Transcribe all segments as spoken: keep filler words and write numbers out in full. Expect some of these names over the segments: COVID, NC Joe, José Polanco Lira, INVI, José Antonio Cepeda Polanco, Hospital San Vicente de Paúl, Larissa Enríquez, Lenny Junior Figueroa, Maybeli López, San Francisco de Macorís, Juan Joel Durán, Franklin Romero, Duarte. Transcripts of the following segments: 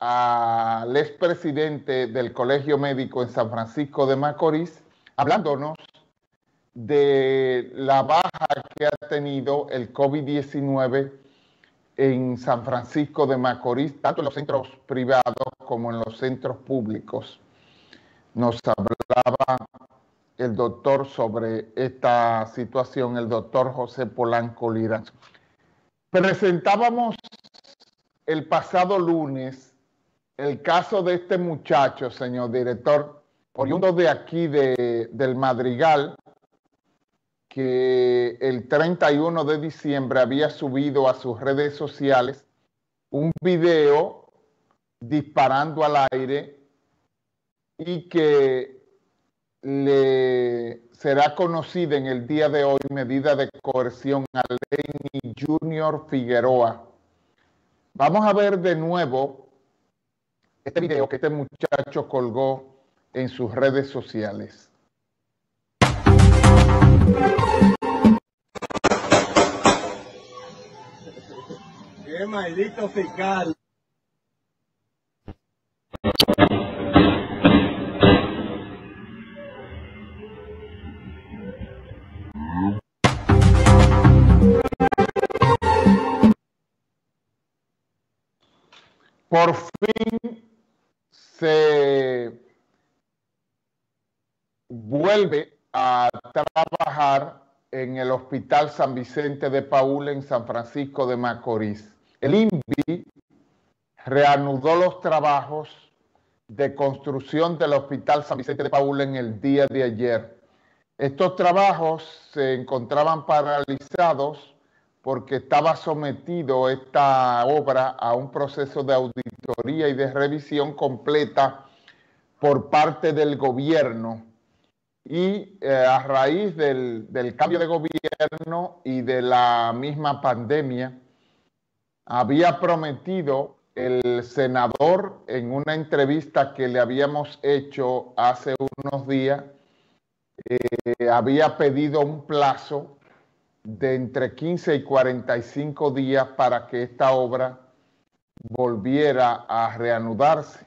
al expresidente del Colegio Médico en San Francisco de Macorís, hablándonos de la baja que ha tenido el COVID diecinueve en San Francisco de Macorís, tanto en los centros privados como en los centros públicos. Nos hablaba el doctor sobre esta situación, el doctor José Polanco Lira. Presentábamos el pasado lunes el caso de este muchacho, señor director, oriundo de aquí, de, del Madrigal, que el treinta y uno de diciembre había subido a sus redes sociales un video disparando al aire y que le será conocida en el día de hoy medida de coerción a Lenny Junior Figueroa. Vamos a ver de nuevo este video que este muchacho colgó en sus redes sociales. ¡Qué maldito fiscal! Por fin se vuelve a trabajar en el Hospital San Vicente de Paúl en San Francisco de Macorís. El I N V I reanudó los trabajos de construcción del Hospital San Vicente de Paúl en el día de ayer. Estos trabajos se encontraban paralizados porque estaba sometido esta obra a un proceso de auditoría y de revisión completa por parte del gobierno. Y eh, a raíz del, del cambio de gobierno y de la misma pandemia, había prometido el senador en una entrevista que le habíamos hecho hace unos días, eh, había pedido un plazo de entre quince y cuarenta y cinco días para que esta obra volviera a reanudarse.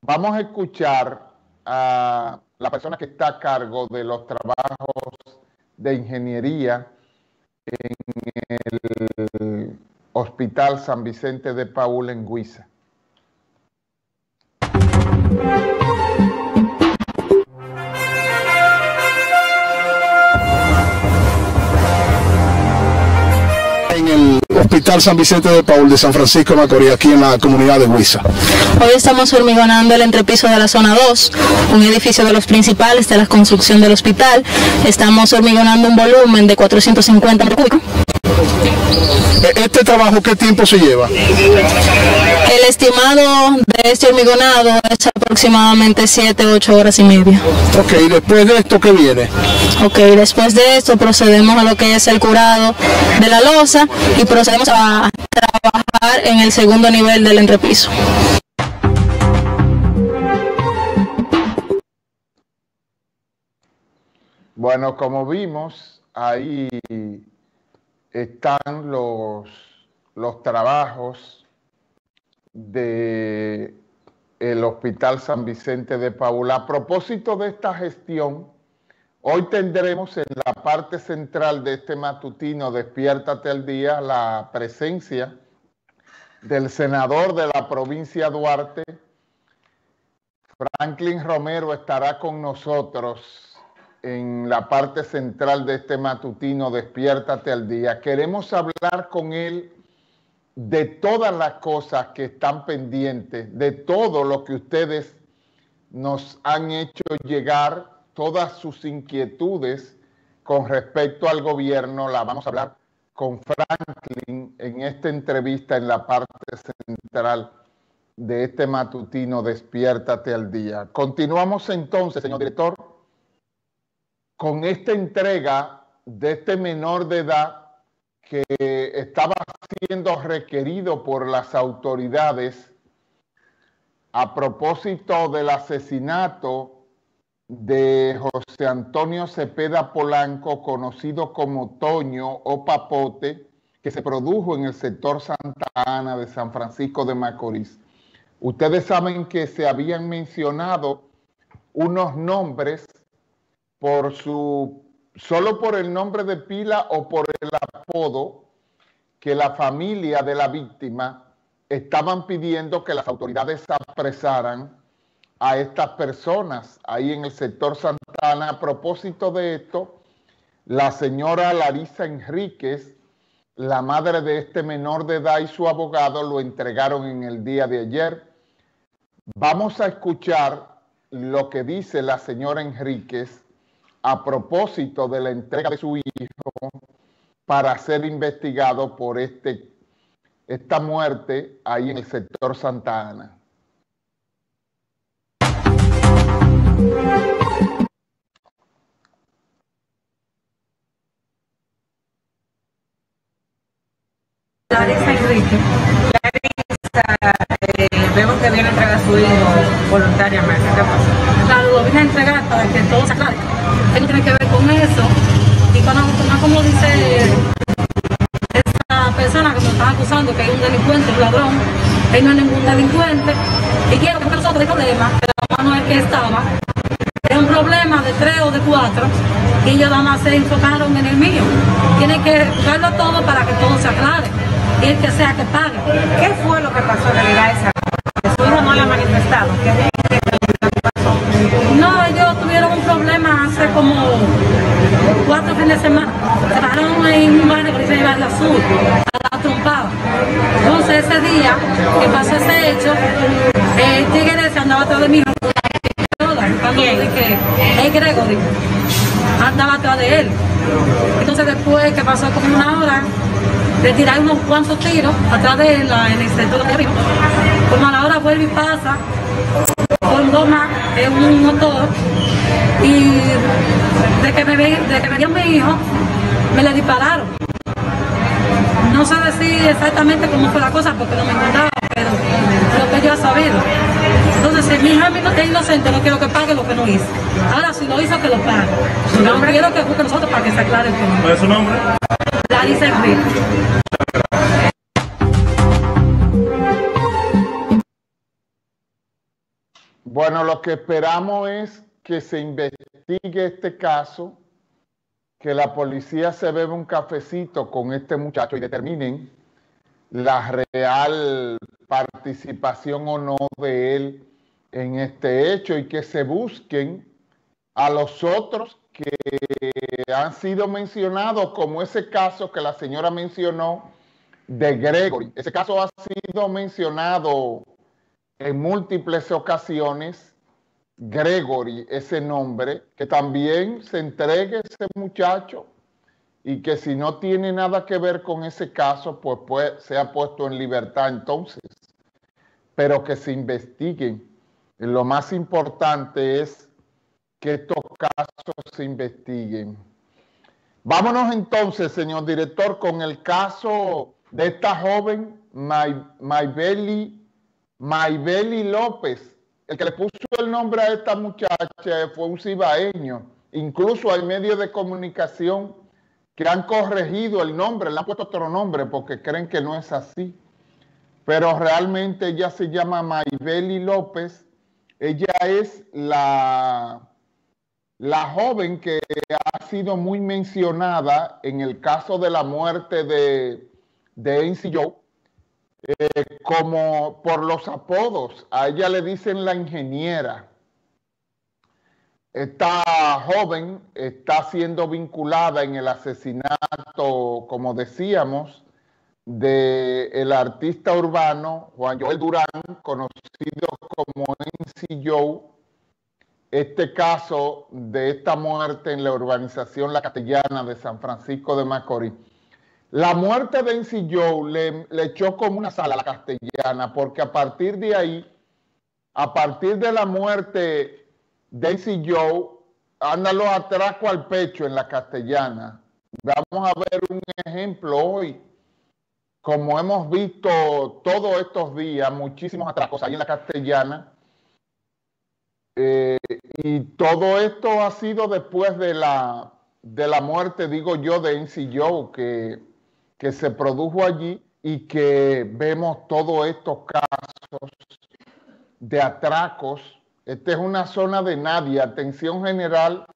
Vamos a escuchar a la persona que está a cargo de los trabajos de ingeniería en el Hospital San Vicente de Paúl en Guiza. Hospital San Vicente de Paúl de San Francisco de Macorís, aquí en la comunidad de Huiza. Hoy estamos hormigonando el entrepiso de la zona dos, un edificio de los principales de la construcción del hospital. Estamos hormigonando un volumen de cuatrocientos cincuenta metros cúbicos. ¿Este trabajo qué tiempo se lleva? El estimado de este hormigonado es aproximadamente siete u ocho horas y media. Ok, ¿y después de esto qué viene? Ok, después de esto procedemos a lo que es el curado de la losa y procedemos a trabajar en el segundo nivel del entrepiso. Bueno, como vimos, ahí están los, los trabajos de el Hospital San Vicente de Paúl. A propósito de esta gestión, hoy tendremos en la parte central de este matutino Despiértate al Día la presencia del senador de la provincia Duarte. Franklin Romero estará con nosotros en la parte central de este matutino Despiértate al Día. Queremos hablar con él de todas las cosas que están pendientes, de todo lo que ustedes nos han hecho llegar, todas sus inquietudes con respecto al gobierno. La vamos a hablar con Franklin en esta entrevista en la parte central de este matutino Despiértate al Día. Continuamos entonces, señor director, con esta entrega de este menor de edad que estaba siendo requerido por las autoridades a propósito del asesinato de José Antonio Cepeda Polanco, conocido como Toño o Papote, que se produjo en el sector Santa Ana de San Francisco de Macorís. Ustedes saben que se habían mencionado unos nombres por su, solo por el nombre de pila o por el apodo que la familia de la víctima estaban pidiendo que las autoridades apresaran a estas personas ahí en el sector Santa Ana. A propósito de esto, la señora Larissa Enríquez, la madre de este menor de edad, y su abogado lo entregaron en el día de ayer. Vamos a escuchar lo que dice la señora Enríquez a propósito de la entrega de su hijo para ser investigado por este, esta muerte ahí en el sector Santa Ana. Larissa Enríquez. Larissa, eh, vemos que viene a entregar a su hijo voluntariamente. ¿Qué pasa? Claro, lo viene a entregar para que todo se aclare. ¿Qué tiene que ver con eso? Y cuando, no como dice esa persona que nos está acusando, que hay un delincuente, un ladrón, que no hay ningún delincuente, y quiero que nosotros el problema, que la mano es que estaba, es un problema de tres o de cuatro, y ellos nada más se enfocaron en el mío. Tienen que buscarlo todo para que todo se aclare. Y el que sea que pague. ¿Qué fue lo que pasó en realidad esa noche? Su hijo no la manifestaron. ¿Qué es lo que pasó? No, ellos tuvieron un problema hace como cuatro fines de semana. Se pararon en un barrio que se iba al sur, a la trompada. Entonces ese día que pasó ese hecho, el tigre se andaba atrás de mí. Cuando dije, el Gregory andaba atrás de él. Entonces después que pasó como una hora, le tirar unos cuantos tiros atrás de la, en el sector de arriba. Como a la hora vuelve y pasa, con goma en un motor, y de que me veía mi hijo, me le dispararon. No sé decir exactamente cómo fue la cosa porque no me contaba, pero lo que yo he sabido. Entonces, si mi hijo es inocente, no quiero que pague lo que no hizo. Ahora, si lo hizo, que lo pague. No quiero que busque a nosotros para que se aclare el tema. ¿Cuál es su nombre? Larissa Enríquez. Bueno, lo que esperamos es que se investigue este caso, que la policía se beba un cafecito con este muchacho y determinen la real participación o no de él en este hecho y que se busquen a los otros que han sido mencionados, como ese caso que la señora mencionó de Gregory. Ese caso ha sido mencionado en múltiples ocasiones, Gregory, ese nombre, que también se entregue ese muchacho y que si no tiene nada que ver con ese caso, pues, pues sea puesto en libertad entonces. Pero que se investiguen. Lo más importante es que estos casos se investiguen. Vámonos entonces, señor director, con el caso de esta joven May, Maybeli, Maybeli López. El que le puso el nombre a esta muchacha fue un cibaeño. Incluso hay medios de comunicación que han corregido el nombre, le han puesto otro nombre porque creen que no es así. Pero realmente ella se llama Maybeli López. Ella es la... la joven que ha sido muy mencionada en el caso de la muerte de, de N C Joe, eh, como por los apodos. A ella le dicen la ingeniera. Esta joven está siendo vinculada en el asesinato, como decíamos, del artista urbano Juan Joel Durán, conocido como N C Joe. Este caso de esta muerte en la urbanización La Castellana de San Francisco de Macorís. La muerte de N C Joe le, le echó como una sal a La Castellana, porque a partir de ahí, a partir de la muerte de N C Joe, andan los atracos al pecho en La Castellana. Vamos a ver un ejemplo hoy, como hemos visto todos estos días, muchísimos atracos ahí en La Castellana. Eh, y todo esto ha sido después de la, de la muerte, digo yo, de N C Joe, que que se produjo allí y que vemos todos estos casos de atracos. Esta es una zona de nadie, atención general